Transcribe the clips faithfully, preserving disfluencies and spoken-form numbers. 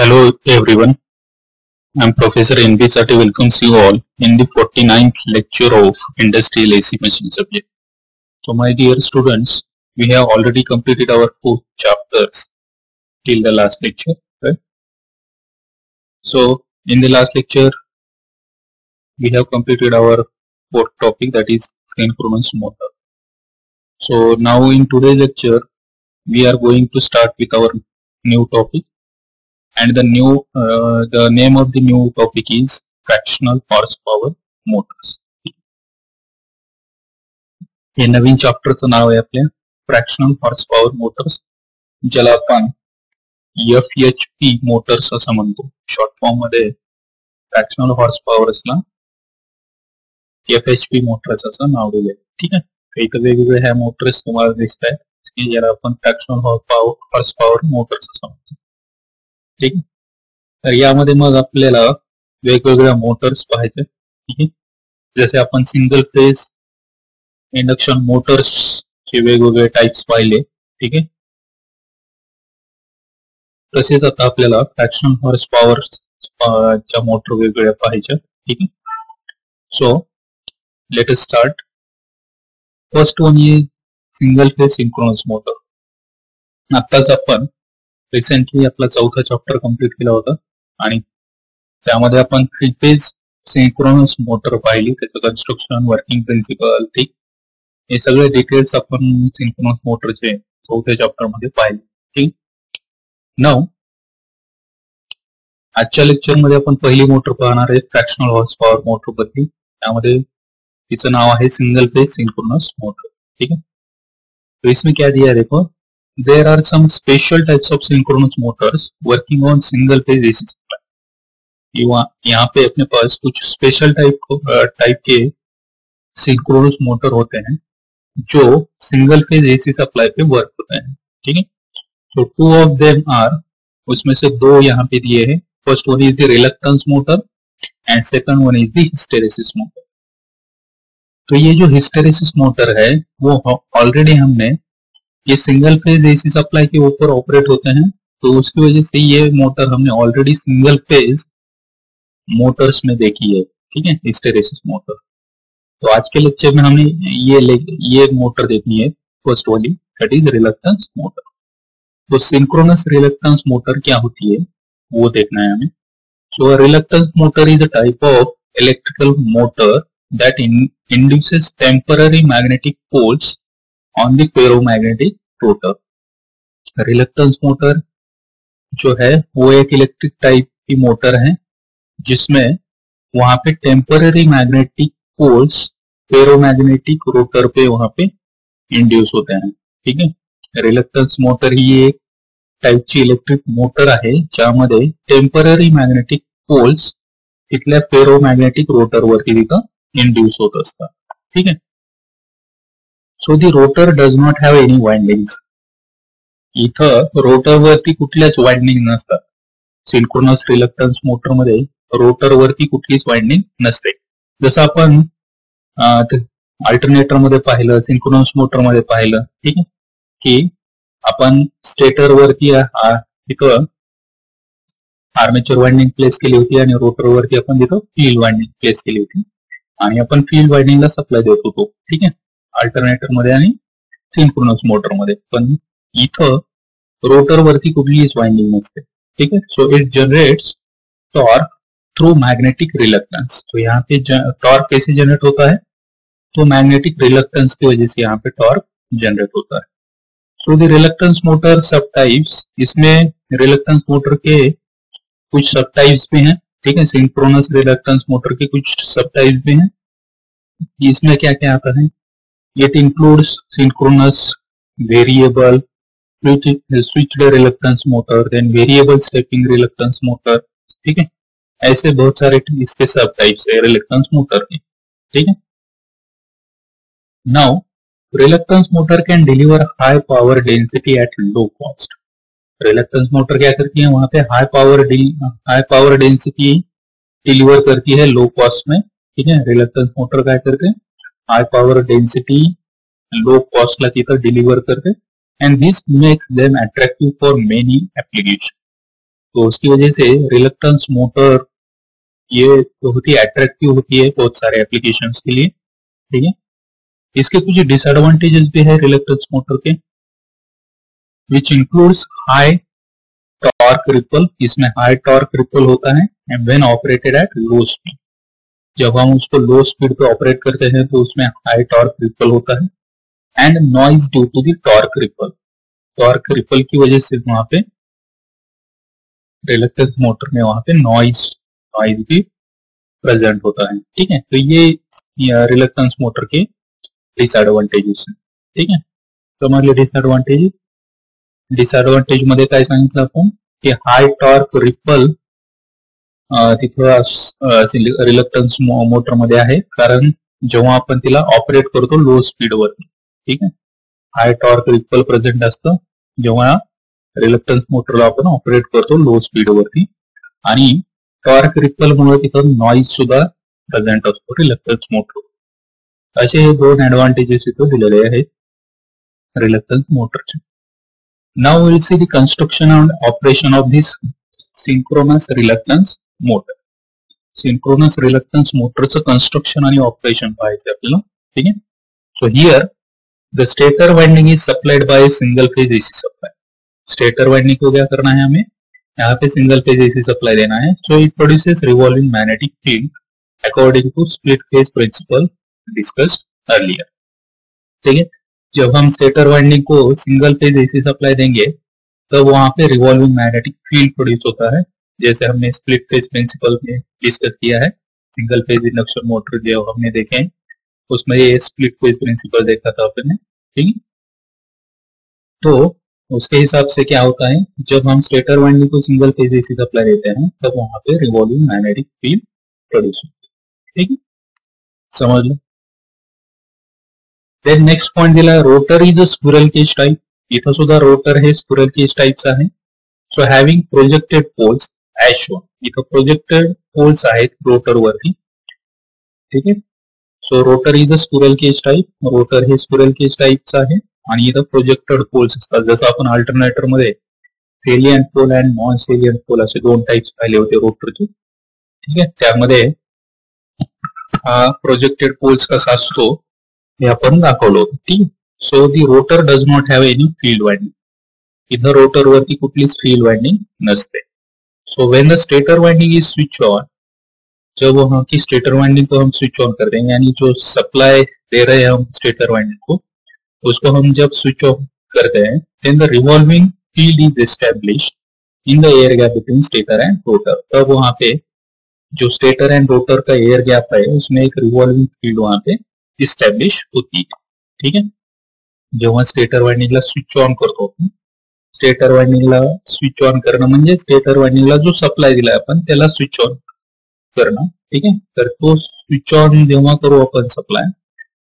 Hello everyone, I am Professor N B Chatti welcomes you all in the forty-ninth lecture of Industrial A C Machine subject. So my dear students, we have already completed our four chapters till the last lecture, right? So in the last lecture, we have completed our fourth topic, that is synchronous motor. So now in today's lecture, we are going to start with our new topic. And the new, uh, the name of the new topic is Fractional Horse Power Motors. हे नवीन चॅप्टरचं नाव आहे आपल्या fractional horse power Motors, ज्याला आपण F H P motors असं म्हणतो. Short form मध्ये fractional horse पॉवरला F H P motors असं नाव दिले. ठीक आहे, इथे वेगवेगळे ह्या मोटर्स तुम्हाला दिसत आहेत की ज्याला आपण फ्रॅक्शनल हॉर्स पॉवर मोटर्स असं म्हणतो. ठीक आहे, तर यामध्ये मग आपल्याला वेगवेगळ्या मोटर्स पाहायचे. ठीक आहे, जसे आपण सिंगल फेज इंडक्शन मोटर्स चे वेगवेगळे टाइप्स पाहिले. ठीक आहे, तसेच आता आपल्याला फ्रॅक्शनल हॉर्स पॉवर च्या मोटर वेगवेगळ्या पाहायच्या. ठीक आहे, so let us start. First one is single phase synchronous motor. आताच आपण रिसेंटली आपला चौथा चॅप्टर कंप्लीट केला होता आणि त्यामध्ये आपण थ्री फेज सिंक्रोनस मोटर पाहिली, त्याचं कन्स्ट्रक्शन, वर्किंग प्रिन्सिपल. ठीक, हे सगळे डिटेल्स आपण सिंक्रोनस मोटरचे चौथ्या चॅप्टर मध्ये पाहिले. ठीक, नाउ आजच्या लेक्चर मध्ये आपण पहिली मोटर पाहणार आहे फ्रॅक्शनल हॉर्स पॉवर मोटर बद्दल. त्यामध्ये तिचं नाव आहे सिंगल फेज सिंक्रोनस मोटर. ठीक आहे, तो इसमें क्या दिया देखो, there are some special types of synchronous motors working on single phase A C supply. यहाँ पे अपने पास कुछ स्पेशल टाइप टाइप के सिंक्रोनस मोटर होते हैं जो सिंगल फेज एसी सप्लाई पे वर्क होते हैं. ठीक है, तो टू ऑफ देम आर, उसमें से दो यहाँ पे दिए हैं. First one is the reluctance motor and second one is the hysteresis motor. तो ये जो हिस्टेरेसिस मोटर है वो ऑलरेडी हमने, ये सिंगल फेज एसी सप्लाई के ऊपर ऑपरेट होते हैं, तो उसकी वजह से ये मोटर हमने ऑलरेडी सिंगल फेज मोटर्स में देखी है. ठीक है, हिस्टेरेसिस मोटर. तो आज के लेक्चर में हमने ये ये मोटर देखनी है, फर्स्ट वाली, दैट इज रिलक्टेंस मोटर. तो सिंक्रोनस रिलक्टेंस मोटर क्या होती है वो देखना है हमें. So reluctance motor is a type of electrical motor that induces temporary magnetic poles on the ferromagnetic rotor. Reluctance motor जो है वो एक इलेक्ट्रिक टाइप की मोटर है जिसमें वहां पे temporary magnetic poles ferromagnetic rotor पे वहां पे इंड्यूस होते हैं. ठीक है, रिलक्टेंस मोटर ही एक टाइपची इलेक्ट्रिक मोटर आहे ज्यामध्ये टेम्पररी मैग्नेटिक पोल्स तिथल्या फेरोमॅग्नेटिक रोटरवरती तिथं इंड्यूस होत असतात. ठीक आहे, so the rotor does not have any windings. इथं रोटरवरती कुठल्याच वाइंडिंग नसतात. सिंक्रोनस रिलक्टन्स मोटरमध्ये रोटरवरती कुठलीच वाइंडिंग नसते. जसं आपण अल्टरनेटरमध्ये पाहिलं, सिंक्रोनस मोटरमध्ये पाहिलं. ठीक आहे, की आपण स्टेटरवरती तिथं आर्मेचर वाइंडिंग प्लेस केली होती आणि रोटरवरती आपण तिथं फील्ड वाइंडिंग प्लेस केली होती आणि आपण फील्ड वाइंडिंगला सप्लाय देत होतो. ठीक आहे, अल्टरनेटर मध्ये आणि सिंक्रोनस मोटर मध्ये. पण इथं रोटर वरती कुठलीच वाइंडिंग नसते. ठीक है, so it generates torque through magnetic reluctance. तो यहाँ पे टॉर्क कैसे जनरेट होता है, तो मैग्नेटिक रिलक्टेंस की वजह से यहाँ पे टॉर्क जनरेट होता है. So the reluctance motor sub types, इसमें रिलक्टेंस मोटर के कुछ सब टाइप्स भी हैं. ठीक है, सिंक्रोनस रिलक्टेंस मोटर के कुछ सब टाइप्स भी हैं. इसमें क्या क्या आता है, It includes synchronous, variable, switched reluctance motor, then variable stepping reluctance motor. ठीक है, ऐसे बहुत सारे इसके सब टाइप्स है रिलक्टेंस मोटर के. ठीक है, now reluctance motor can deliver high power density at low cost. Reluctance motor क्या करती है, वहां पे high power high power density deliver करती है लो कॉस्ट में. ठीक है, रिलक्टेंस मोटर क्या करते हैं, high power density low cost ला तिथं डिलिव्हर करते. And this makes them attractive for many application. तो उसकी वजह से रिलक्टेंस मोटर ये बहुत ही अट्रैक्टिव होती है बहुत सारे एप्लीकेशंस के लिए, ठीक है। इसके कुछ डिसएडवांटेजेस भी है रिलक्टेंस मोटर के, which includes high torque ripple, इसमें हाई टॉर्क रिपल होता है and when operated at low speed, जब हम उसको लो स्पीड पे ऑपरेट करते हैं तो उसमें हाई टॉर्क रिपल होता है, and noise due to the torque ripple, torque ripple की वजह से वहां पे रिलक्टेंस मोटर में वहां पे नॉइज नॉइज भी प्रेजेंट होता है, ठीक है। तो ये रिलक्टेंस मोटर के डिसएडवांटेजेस हैं, ठीक है। तो हमारे डिसएडवांटेज डिसएडवांटेज मध्ये काय सांगितलं आपण की हाय टॉर्क रिपल तिथं रिलक्टेंस मोटर मध्ये आहे, कारण जेव्हा आपण तिला ऑपरेट करतो लो स्पीडवर, ठीक आहे, हाय टॉर्क रिपल प्रेझेंट असतं जेव्हा रिलक्टन्स मोटरला आपण ऑपरेट करतो लो स्पीड वरती, आणि टॉर्क रिपल मुळे तिथं नॉइज सुद्धा प्रेझेंट असतो रिलक्टन्स मोटर। असे हे दोन ऍडव्हान्टेजेस इथं दिलेले आहेत रिलक्टन्स मोटरचे। Now will see the construction and operation of this synchronous reluctance motor. Synchronous reluctance मोटरचं कंस्ट्रक्शन आणि ऑपरेशन पाहायचं आपल्याला, ठीक आहे। So here the stator winding is supplied by single phase AC supply. Stator winding को क्या करना है हमें, यहाँ पे सिंगल फेज एसी सप्लाई देना है। So it produces revolving magnetic field according to split phase principle discussed earlier, ठीक है। जब हम स्टेटर वाइंडिंग को सिंगल फेज एसी सप्लाई देंगे तो वहां पे रिवॉल्विंग मैग्नेटिक फील्ड प्रोड्यूस होता है, जैसे हमने स्प्लिट फेज प्रिंसिपल में डिस्कस किया है। सिंगल फेज इंडक्शन मोटर जो हमने देखे उसमें ये स्प्लिट फेज प्रिंसिपल देखा था आपने, ठीक है। तो उसके हिसाब से क्या होता है, जब हम स्टेटर वाइंडिंग को सिंगल फेज एसी सप्लाई देते हैं तब तो वहां पे रिवॉल्विंग मैग्नेटिक फील्ड प्रोड्यूस होती है, ठीक है, समझ लो। देन नेक्स्ट पॉइंट दिला है rotor is a squirrel cage type. इथं सुद्धा रोटर हे स्क्विरल केज टाइप्स आहे। So having projected poles as shown, इथं प्रोजेक्टेड पोल्स आहेत रोटर वरती, ठीक आहे। So rotor is a squirrel cage type, rotor हे स्क्विरल केज टाइप्स आहे आणि इथं प्रोजेक्टेड पोल्स असतात, जसं आपण अल्टरनेटर मध्ये सॅलियंट पोल अँड नॉन सॅलियंट पोल असे दोन टाइप्स पाहिले होते रोटरचे, ठीक आहे। त्यामध्ये हा प्रोजेक्टेड पोल्स कसा असतो हे आपण दाखवलं होतं, ठीक आहे। So the rotor does not have any field winding, इथं रोटर वरती कुठलीच फील्ड वाइंडिंग नसते। So when the stator winding is switch on, जब वहां की स्टेटर वाइंडिंग को हम स्विच ऑन कर देंगे, यानी जो सप्लाई दे रहे हैं हम स्टेटर वाइंडिंग को उसको हम जब स्विच ऑफ करते हैं, then the revolving field is established in the air gap between stator and rotor. तब वहां पे जो स्टेटर एंड रोटर का एयर गैप है उसमें एक रिवॉल्विंग फील्ड वहां पे एस्टैब्लिश होती है, ठीक है। जेव्हा स्टेटर वाइंडिंगला स्विच ऑन करतो, स्टेटर वाइंडिंगला स्विच ऑन करणं म्हणजे स्टेटर वाइंडिंगला जो सप्लाय दिला आपण त्याला स्विच ऑन करणं, ठीक है। तर तो स्विच ऑन जेव्हा करू आपण सप्लाय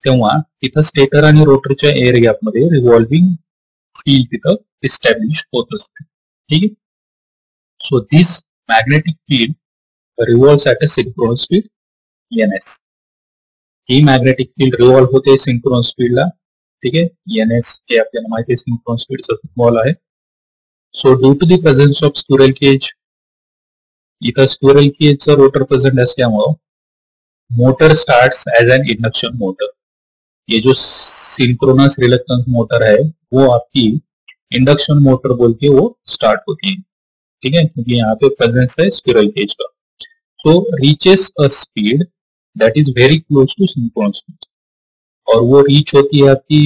तेव्हा तिथं स्टेटर आणि रोटरच्या एअर गॅप मध्ये रिव्हॉल्विंग फील्ड तिथं एस्टॅब्लिश होत असते, ठीक आहे। So this magnetic field revolves at a synchronous speed NS, ही मॅग्नेटिक फील्ड रिव्हॉल्व होते सिंक्रोनस स्पीडला, ठीक आहे। एनएस हे आपल्याला माहिती आहे सिंक्रोनस स्पीडचा फॉर्म्युला आहे। So due to the presence of squirrel cage, इथं स्क्विरल केजचा रोटर प्रेझेंट असल्यामुळे motor starts as an induction motor. ये जो सिंक्रोनस रिलक्टेंस मोटर है वो आपकी इंडक्शन मोटर बोल के वो स्टार्ट होती है, ठीक है, क्योंकि यहाँ पे प्रेजेंस है स्क्विरल केज का। So reaches a speed that is very close to synchronous speed, और वो रीच होती है आपकी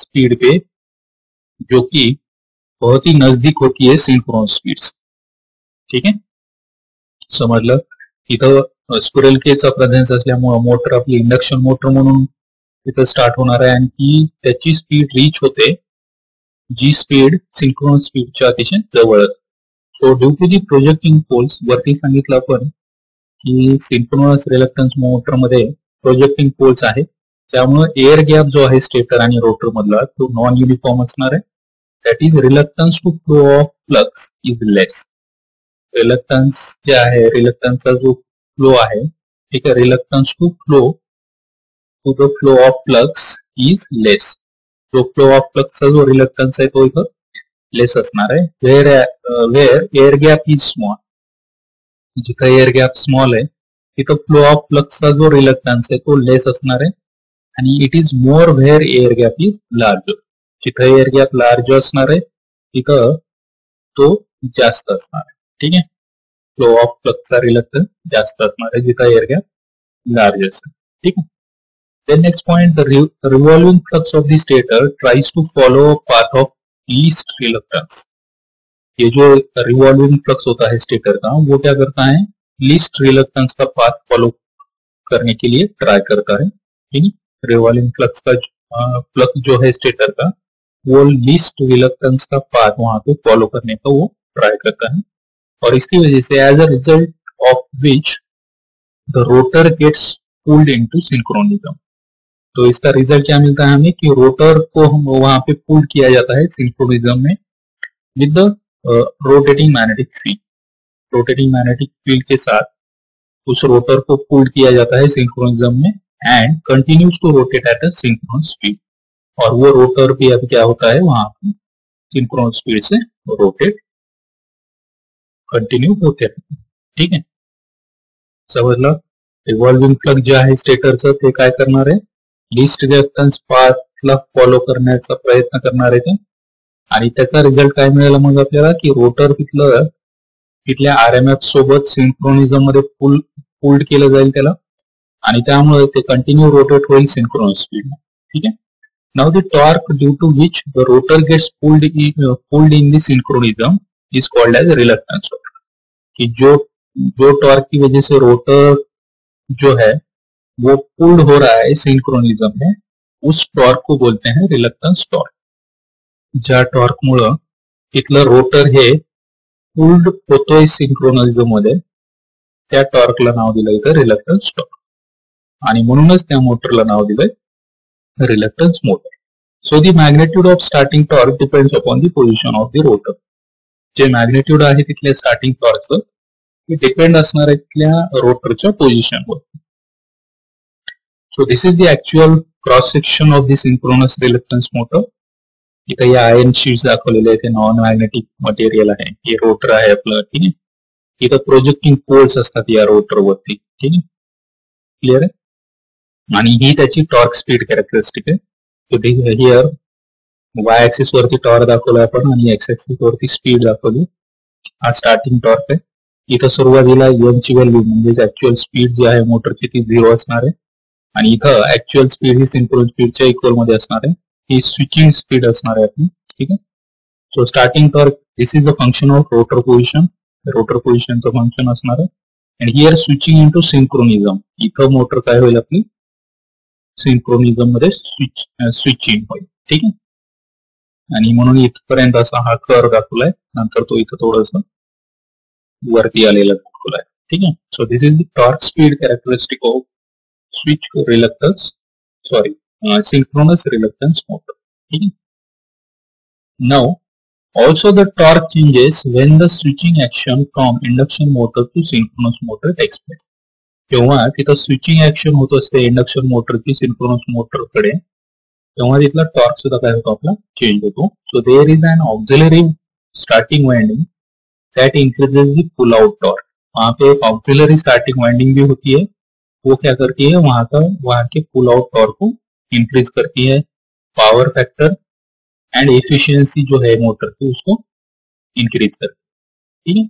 स्पीड पे जो कि बहुत ही नजदीक होती है सिंक्रोनस स्पीड, ठीक है, समझ लो। इथं स्क्विरल केजचा प्रेजेंस असल्यामुळे मोटर आपली इंडक्शन मोटर म्हणून तिथं स्टार्ट होणार आहे, आणि त्याची स्पीड रीच होते जी स्पीड सिंक्रोनस स्पीडच्या अतिशय जवळ। So due to the projecting poles, वरती सांगितलं आपण की सिंक्रोनस रिलक्टन्स मोटर मध्ये प्रोजेक्टिंग पोल्स आहेत, त्यामुळे एअर गॅप जो आहे स्टेटर आणि रोटर मधला तो नॉन युनिफॉर्म असणार आहे, that is reluctance to flow of flux is less. Reluctance जे आहे रिलक्टन्सचा जो फ्लो आहे, ठीक आहे, रिलक्टन्स टू फ्लो तो जो flow of flux is less, जो फ्लो ऑफ फ्लक्सचा जो रिलक्टन्स आहे तो इथं less असणार आहे, where where air gap is small. जिथे एयर गॅप स्मॉल आहे तिथं फ्लो ऑफ फ्लक्सचा जो रिलक्टन्स आहे तो लेस असणार आहे, आणि it is more where air gap is large. जिथे एअर गॅप लार्ज असणार आहे तिथं तो जास्त असणार आहे. ठीक आहे, फ्लो ऑफ फ्लक्सचा रिलक्टन्स जास्त असणार आहे जिथे एअर गॅप लार्ज असणार. ठीक आहे, then next point, revolving flux of the stator tries to follow path of least reluctance. ये जो रिवॉल्विंग फ्लक्स होता है स्टेटर का, वो क्या करता है, लीस्ट रिलक्टेंस का पाथ फॉलो करने के लिए ट्राई करता है. ठीक, रिवॉल्विंग फ्लक्स का फ्लक्स जो है स्टेटर का, वो लीस्ट रिलक्टेंस का पाथ वहां पे फॉलो करने का वो ट्राई करता है, और इसकी वजह से as a result of which the rotor gets pulled into synchronism. तो इसका रिजल्ट क्या मिलता है हमें, कि रोटर को हम वहां पे पुल्ड किया जाता है सिंक्रोनिज्म में with the rotating magnetic field. Rotating magnetic field के साथ उस रोटर को पुल्ड किया जाता है सिंक्रोनिज्म में, and continues to rotate at a synchronous speed. और वो रोटर भी अब क्या होता है, वहां पे सिंक्रोनस स्पीड से रोटेट कंटिन्यू होते हैं. ठीक है, समजला. रिव्हॉल्विंग फ्लक्स जे आहे स्टेटरचं ते काय करणार आहे, लिस्ट रिलक्टन्स पाथला फॉलो करण्याचा प्रयत्न करणार आहे ते, आणि त्याचा रिझल्ट काय मिळाला मग आपल्याला, की रोटर तिथलं तिथल्या आर एम एफ सोबत सिंक्रोनिझम मध्ये पुल पुल्ड केलं जाईल त्याला, आणि त्यामुळे ते कंटिन्यू रोटेट होईल सिंक्रोनस स्पीड. ठीक आहे, now the torque due to which the rotor gets pulled pulled in the synchronism is called as reluctance torque. की जो जो टॉर्क की वजह से रोटर जो है वो पुल्ड हो रहा है सिंक्रोनिझम में, उस टॉर्क को बोलते हैं रिलक्टेंस टॉर्क. ज्या टॉर्क मुळे तिथलं रोटर हे पुल्ड होतोय सिंक्रोनिझम मध्ये, त्या टॉर्कला नाव दिलंय तर रिलक्टन्स टॉर्क, आणि म्हणूनच त्या मोटरला नाव दिलंय reluctance motor. So the magnitude of starting torque depends upon the position of the rotor. जे मॅग्नेट्यूड आहे तिथल्या स्टार्टिंग टॉर्कचं ते डिपेंड असणार आहे तिथल्या रोटरच्या पोझिशनवर. So this is the actual cross section of the synchronous reluctance motor. इथे या आयर्न शीट्स दाखवलेले आहेत, नॉन मॅग्नेटिक मटेरियल आहे, हे रोटर आहे आपलं. ठीक आहे, इथं प्रोजेक्टिंग पोल्स असतात या रोटरवरती. ठीक आहे, क्लिअर आहे, आणि ही त्याची टॉर्क स्पीड कॅरेक्टरिस्टिक आहे. हिअर वाय ऍक्सिस वरती टॉर्क दाखवला आपण, आणि एक्स ऍक्सिस वरती स्पीड दाखवली. हा स्टार्टिंग टॉर्क आहे. इथं सुरुवातीला एम ची व्हॅल्यू म्हणजे ऍक्च्युअल स्पीड जी आहे मोटरची ती झिरो असणार आहे, आणि इथं ऍक्च्युअल स्पीड ही सिंक्रोनस स्पीडच्या इक्वल मध्ये असणार आहे. ही स्विचिंग स्पीड असणार आहे आपली. ठीक आहे, so starting torque this is the function of rotor position, rotor पोझिशनचं फंक्शन असणार आहे. And here switching into synchronism, इथं मोटर काय होईल आपली सिंक्रोनिझम मध्ये स्विच स्विचिंग होईल. ठीक आहे, आणि म्हणून इथपर्यंत असा हा कर्व दाखवलाय, नंतर तो इथं थोडंसं वरती आलेला दाखवलाय. ठीक आहे, so this is the torque speed characteristic of switch reluctance sorry synchronous reluctance motor. ठीक है, now also the torque changes when the switching action from induction motor to synchronous motor takes place. तेव्हा तिथं switching action होत असते induction motor की synchronous motor कडे, तेव्हा तिथला टॉर्क सुद्धा काय होतो आपला चेंज होतो. So there is an auxiliary starting winding that increases the pull out torque. वहां पे एक ऑक्झिलरी स्टार्टिंग वाइंडिंग भी होती है, वो क्या करती है वहां का वहां के पुल आउट टॉर्क को इंक्रीज करती है. पावर फैक्टर एंड एफिशिएंसी जो है मोटर की उसको इंक्रीज करती है. ठीक है,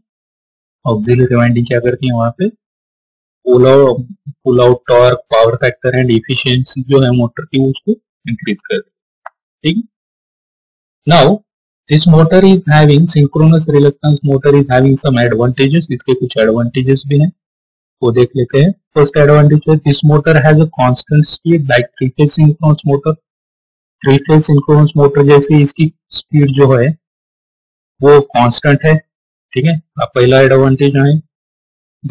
ऑक्सिलरी वाइंडिंग क्या करती है वहां पे pull out pull out torque, power factor and efficiency जो है मोटर की उसको इंक्रीज करती है. ठीक है, now this motor is having synchronous reluctance motor is having some advantages. इसके कुछ एडवांटेजेस भी हैं, वो देख लेते हैं. फर्स्ट एडवांटेज है this motor has a constant speed like three phase synchronous motor. Three phase synchronous motor जैसे इसकी स्पीड जो है वो कांस्टेंट है. ठीक है, पहला एडवांटेज है.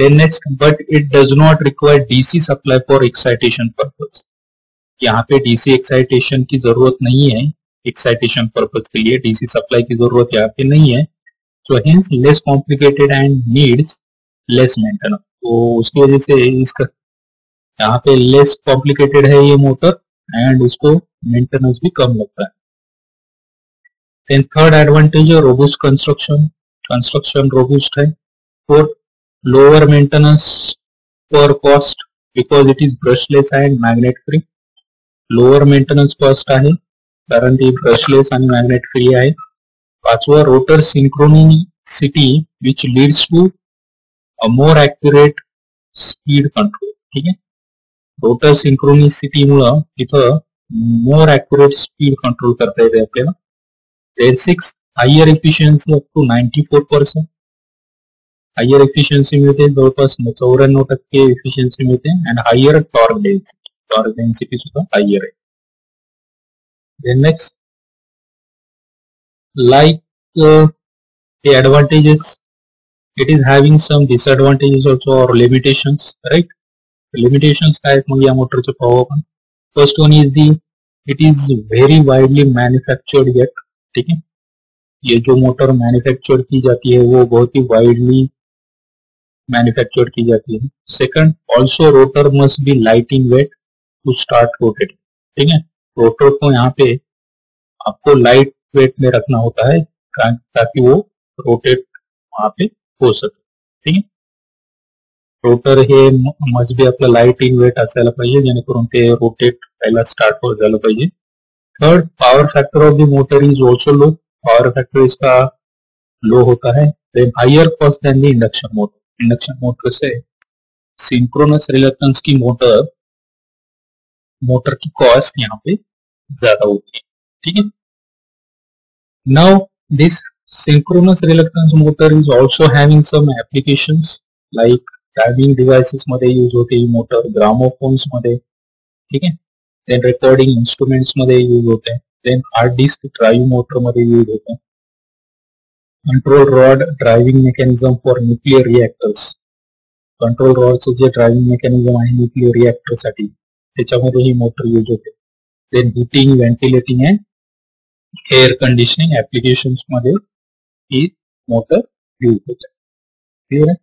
Then next, but it does not require DC supply for excitation purpose. यहाँ पे डीसी एक्साइटेशन की जरूरत नहीं है, एक्साइटेशन पर्पज के लिए डीसी सप्लाई की जरूरत यहाँ पे नहीं है. So hence less complicated and needs less maintenance. तो उसकी वजह से इसका यहाँ पे लेस कॉम्प्लिकेटेड है ये मोटर, एंड उसको मेंटेनेंस भी कम लगता है. Then third advantage है robust construction, construction robust है. Fourth, lower maintenance per cost because it is brushless and magnet free. Lower maintenance cost आहे कारण ती brushless and magnet free आहे. पाचवा rotor synchronicity which leads to a more accurate speed control. ठीक है, rotor synchronicity मुळे इथं मोर accurate speed control करता येते आपल्याला. Then six, higher efficiency up to ninety four percent. Higher efficiency मिळते, जवळपास चौऱ्याण्णव टक्के इफिशियन्सी मिळते. And higher torque density, torque density सुद्धा हायर आहे. Then next, like the advantages it is having some disadvantages also or limitations. Right, limitations काय आहेत मग या मोटरचे पाहू आपण. First one is the it is very widely manufactured yet. ठीक है, ये जो मोटर मैन्युफैक्चर की जाती है वो बहुत ही वाइडली मैन्युफैक्चर की जाती है. Second, also rotor must be light in weight to start rotating. ठीक है, रोटर को यहाँ पे आपको लाइट वेट में रखना होता है ताकि वो रोटेट वहां पे हो सके. ठीक है, रोटर हे मस्ट बी आपला लाइट इन वेट असायला पाहिजे जेणेकरून ते रोटेट व्हायला स्टार्ट झालं पाहिजे. Third, power factor of the motor is also low. Power factor इसका लो होता है. Then higher cost then the induction motor. Induction motor से सिंक्रोनस रिलक्टेंस की मोटर मोटर की कॉस्ट यहाँ पे ज्यादा होती है. ठीक है, now this synchronous reluctance motor is also having some applications like driving devices मध्ये यूज होते ही मोटर, ग्रामोफोन्स मध्ये. ठीक है, देन रेकॉर्डिंग इंस्ट्रुमेंट्स मध्ये यूज होते हैं. Then hard disk drive motor मध्ये यूज होते हैं. Control rod driving mechanism for nuclear reactors. Control रॉडचं जे ड्राइविंग मेकॅनिझम आहे न्यूक्लियर रिएक्टरसाठी त्याच्यामध्ये ही मोटर यूज होते. Then heating, ventilating and air conditioning applications मध्ये ही मोटर यूज होते. ठीक है,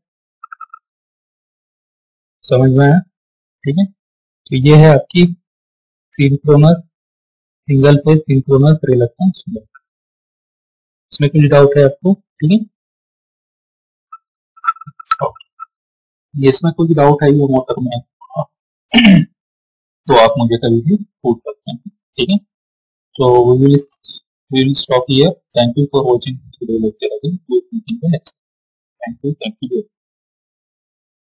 समझ में आया. ठीक है, तो ये है आपकी synchronous single phase synchronous reluctance motor. इसमें कुछ डाउट है आपको? ठीक है, इसमें कुछ डाउट है ये मोटर में तो आप मुझे कभी भी पूछ सकते हैं. ठीक है, तो we will we will stop here. Thank you for watching. Thank you, thank you.